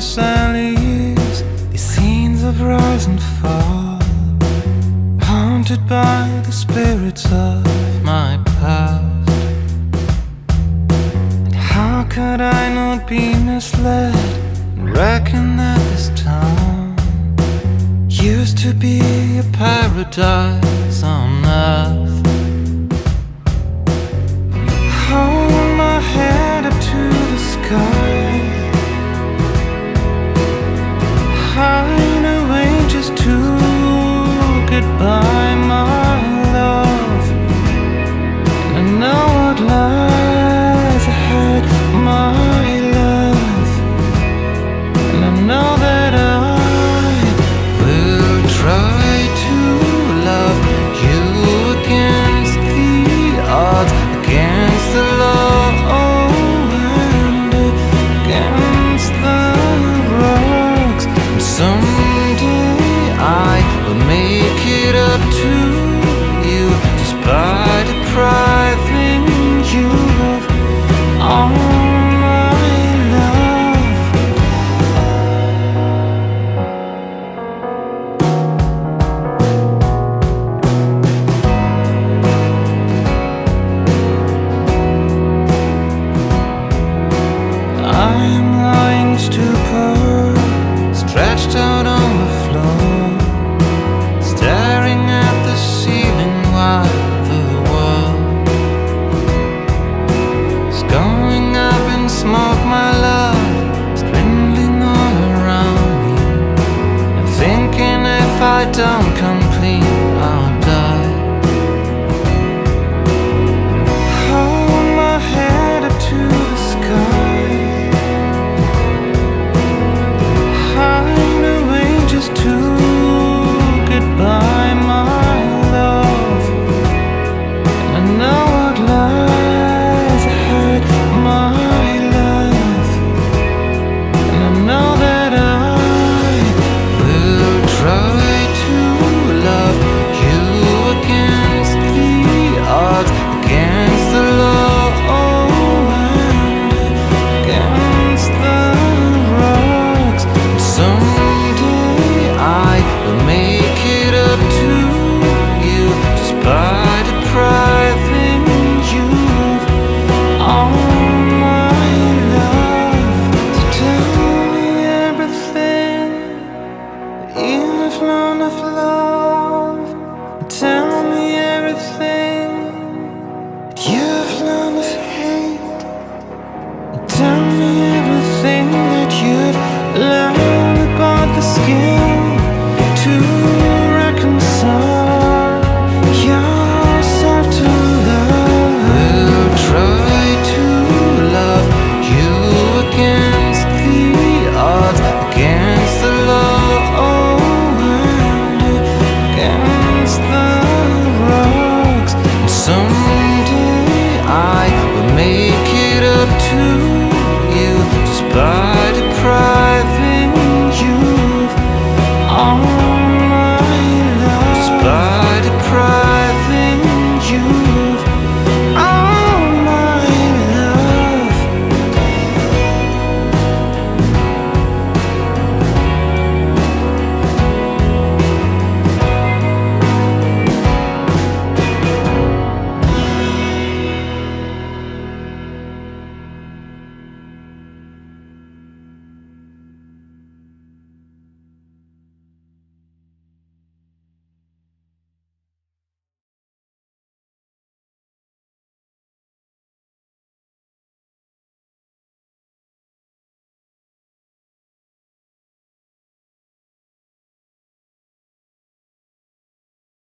these valleys, these scenes of rise and fall, haunted by the spirits of my past. And how could I not be misled and reckon that this town used to be a paradise on earth? Hold my head up to the sky, hide away just to get by, my love. And I know what lies ahead, my love, and I know that I will try to love you against the odds, against the law and against the rocks. And someday I will make it up to you, despite depriving you of all my love. I'm lying stupor, stretched out on the floor, staring at the ceiling while the world is going up in smoke. My love is dwindling all around me. I'm thinking if I don't come clean, I'll die. Hold my head up to the sky, hide away just to get by, my love. And I know what lies ahead, my love, and I know that I will try to love you against the odds, against the law and against the rocks. And someday I will make it up to you, despite depriving you of all my love. So tell me everything that you've learned of love. Tell me everything that you've learned of hate. Tell me everything that you've learned about the skill to reconcile yourself to love. Will try to love you against the odds, against the law and against the rocks. And someday I will make it up to you, despite depriving you of all.